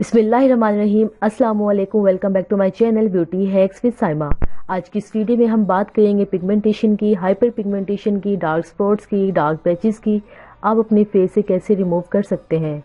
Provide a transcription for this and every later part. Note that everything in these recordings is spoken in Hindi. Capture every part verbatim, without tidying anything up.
बिस्मिल्लाहिर्रहमानिर्रहीम, अस्सलाम वालेकुम। Welcome back to my channel beauty hacks with Saima. आज की इस वीडियो में हम बात करेंगे पिगमेंटेशन की, हाइपर पिगमेंटेशन की, डार्क स्पॉट्स की, डार्क पैचेस की। आप अपने फेस से कैसे रिमूव कर सकते हैं।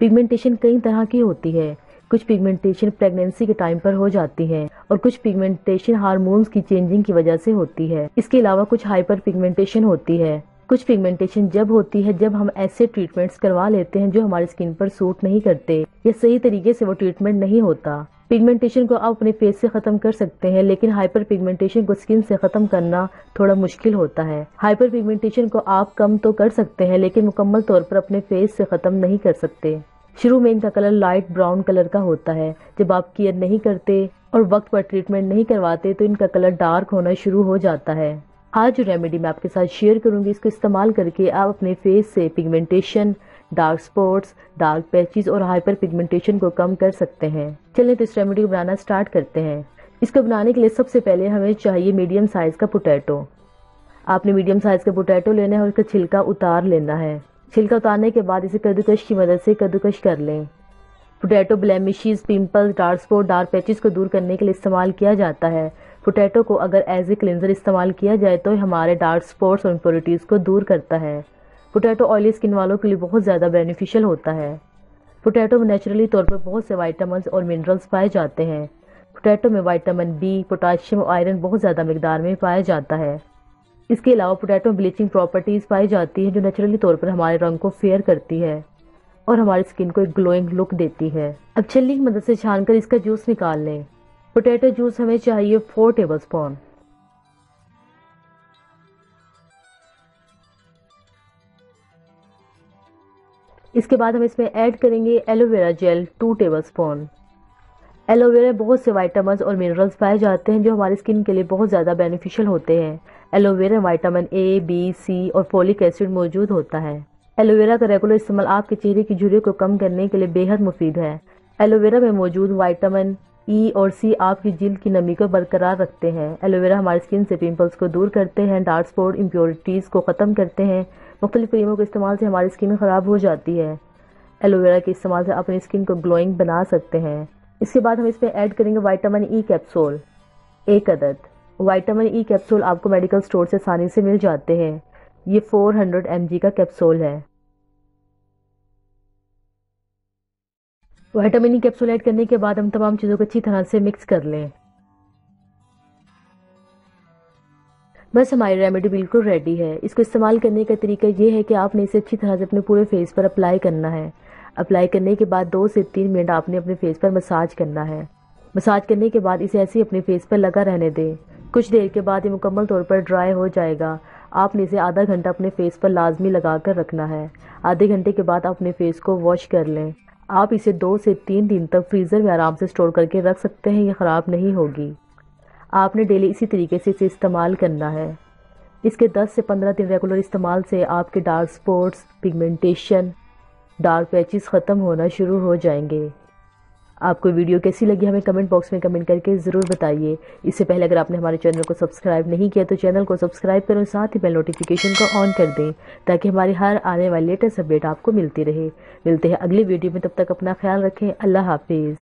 पिगमेंटेशन कई तरह की होती है। कुछ पिगमेंटेशन प्रेगनेंसी के टाइम पर हो जाती है और कुछ पिगमेंटेशन हार्मोन्स की चेंजिंग की वजह से होती है। इसके अलावा कुछ हाइपर पिगमेंटेशन होती है। कुछ पिगमेंटेशन जब होती है जब हम ऐसे ट्रीटमेंट्स करवा लेते हैं जो हमारी स्किन पर सूट नहीं करते या सही तरीके से वो ट्रीटमेंट नहीं होता। पिगमेंटेशन को आप अपने फेस से खत्म कर सकते हैं, लेकिन हाइपर पिगमेंटेशन को स्किन से खत्म करना थोड़ा मुश्किल होता है। हाइपर पिगमेंटेशन को आप कम तो कर सकते हैं, लेकिन मुकम्मल तौर पर अपने फेस से खत्म नहीं कर सकते। शुरू में इनका कलर लाइट ब्राउन कलर का होता है। जब आप केयर नहीं करते और वक्त पर ट्रीटमेंट नहीं करवाते तो इनका कलर डार्क होना शुरू हो जाता है। आज जो रेमेडी मैं आपके साथ शेयर करूंगी, इसको इस्तेमाल करके आप अपने फेस से pigmentation, dark spots, dark patches और हाइपर पिगमेंटेशन को कम कर सकते हैं। चलिए तो इस रेमेडी को बनाना स्टार्ट करते हैं। इसको बनाने के लिए सबसे पहले हमें चाहिए मीडियम साइज का पोटैटो। आपने मीडियम साइज का पोटैटो लेना है और इसका छिलका उतार लेना है। छिलका उतारने के बाद इसे कद्दूकश की मदद से कद्दूकश कर लें। Potato blemishes, pimples, dark spot, dark patches को दूर करने के लिए इस्तेमाल किया जाता है। पोटैटो को अगर एज ए क्लिंजर इस्तेमाल किया जाए तो हमारे डार्क स्पॉट्स और इम्प्योरिटीज को दूर करता है। पोटैटो ऑयली स्किन वालों के लिए बहुत ज़्यादा बेनिफिशियल होता है। पोटैटो में नेचुरली तौर पर बहुत से विटामिन और मिनरल्स पाए जाते हैं। पोटैटो में विटामिन बी, पोटाशियम और आयरन बहुत ज़्यादा मिकदार में पाया जाता है। इसके अलावा पोटैटो में ब्लीचिंग प्रॉपर्टीज पाई जाती हैं जो नेचुरली तौर पर हमारे रंग को फेयर करती है और हमारी स्किन को एक ग्लोइंग लुक देती है। अब छलनी की मदद से छानकर इसका जूस निकाल लें। पोटैटो जूस हमें चाहिए फोर टेबल स्पून। इसके बाद हम इसमें ऐड करेंगे aloe vera gel two tablespoon. Aloe vera बहुत से विटामिन और मिनरल्स पाए जाते हैं जो हमारी स्किन के लिए बहुत ज़्यादा बेनिफिशियल होते हैं। Aloe vera vitamin A, B, C और फोलिक एसिड मौजूद होता है। एलोवेरा का रेगुलर इस्तेमाल आपके चेहरे की झुर्रियों को कम करने के लिए बेहद मुफीद है। एलोवेरा में मौजूद विटामिन ई और सी आपकी जिल्द की नमी को बरकरार रखते हैं। एलोवेरा हमारी स्किन से पिंपल्स को दूर करते हैं, डार्क स्पॉट, इम्प्योरिटीज़ को ख़त्म करते हैं। मुख्तलिफ क्रीमों के इस्तेमाल से हमारी स्किन ख़राब हो जाती है। एलोवेरा के इस्तेमाल से अपनी स्किन को ग्लोइंग बना सकते हैं। इसके बाद हम इसमें ऐड करेंगे विटामिन ई कैप्सूल, एक अदद। विटामिन ई कैप्सूल आपको मेडिकल स्टोर से आसानी से मिल जाते हैं। ये चार सौ एम जी का कैप्सूल है। विटामिन ई कैप्सूल ऐड करने के बाद हम तमाम चीज़ों को अच्छी तरह से मिक्स कर लें। बस हमारी रेमेडी बिल्कुल रेडी है। इसको इस्तेमाल करने का तरीका ये है कि आपने इसे अच्छी तरह से अपने पूरे फेस पर अप्लाई करना है। अप्लाई करने के बाद दो से तीन मिनट आपने अपने फेस पर मसाज करना है। मसाज करने के बाद इसे ऐसे ही अपने फेस पर लगा रहने दें। कुछ देर के बाद ये मुकम्मल तौर पर ड्राई हो जाएगा। आपने इसे आधा घंटा अपने फेस पर लाजमी लगा कर रखना है। आधे घंटे के बाद अपने फेस को वॉश कर लें। आप इसे दो से तीन दिन तक फ्रीज़र में आराम से स्टोर करके रख सकते हैं, ये ख़राब नहीं होगी। आपने डेली इसी तरीके से इसे इस्तेमाल करना है। इसके दस से पंद्रह दिन रेगुलर इस्तेमाल से आपके dark spots, pigmentation, dark patches ख़त्म होना शुरू हो जाएंगे। आपको वीडियो कैसी लगी हमें कमेंट बॉक्स में कमेंट करके ज़रूर बताइए। इससे पहले अगर आपने हमारे चैनल को सब्सक्राइब नहीं किया तो चैनल को सब्सक्राइब करें, साथ ही बेल नोटिफिकेशन को ऑन कर दें ताकि हमारी हर आने वाली लेटेस्ट अपडेट आपको मिलती रहे। मिलते हैं अगली वीडियो में, तब तक अपना ख्याल रखें। अल्लाह हाफिज़।